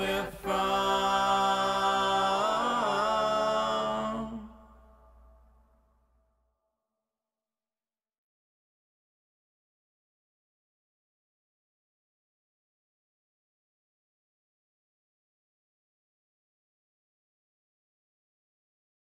with